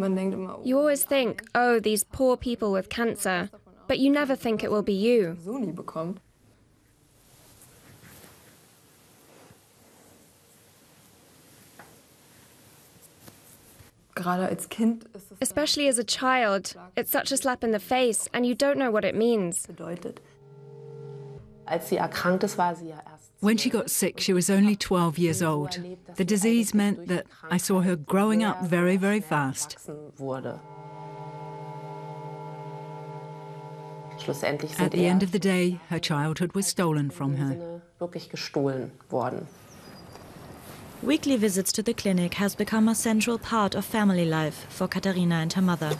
Man denkt immer, oh, you always think, oh, these poor people with cancer, but you never think it will be you. Especially as a child, it's such a slap in the face and you don't know what it means. When she got sick, she was only 12 years old. The disease meant that I saw her growing up very, very fast. At the end of the day, her childhood was stolen from her. Weekly visits to the clinic has become a central part of family life for Katharina and her mother.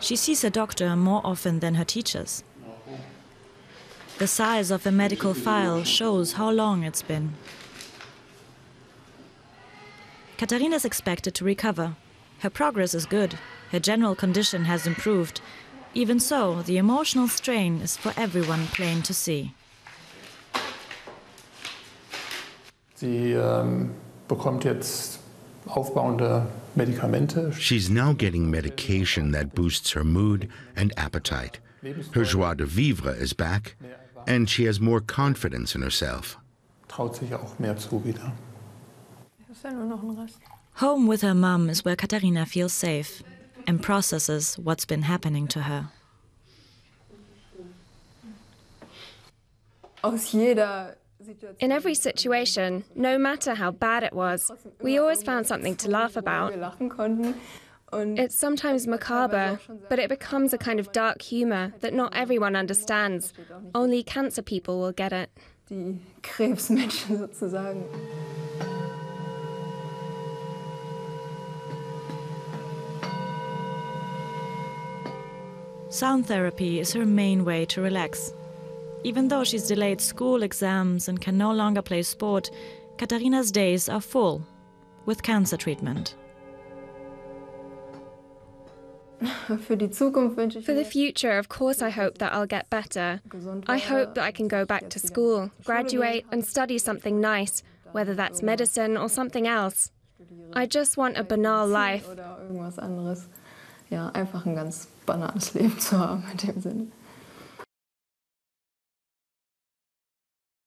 She sees a doctor more often than her teachers. The size of the medical file shows how long it's been. Katharina is expected to recover. Her progress is good. Her general condition has improved. Even so, the emotional strain is for everyone plain to see. She's now getting medication that boosts her mood and appetite. Her joie de vivre is back, and she has more confidence in herself. Home with her mum is where Katharina feels safe and processes what's been happening to her. In every situation, no matter how bad it was, we always found something to laugh about. It's sometimes macabre, but it becomes a kind of dark humor that not everyone understands. Only cancer people will get it. Sound therapy is her main way to relax. Even though she's delayed school exams and can no longer play sport, Katharina's days are full with cancer treatment. For the future, of course, I hope that I'll get better. I hope that I can go back to school, graduate and study something nice, whether that's medicine or something else. I just want a banal life.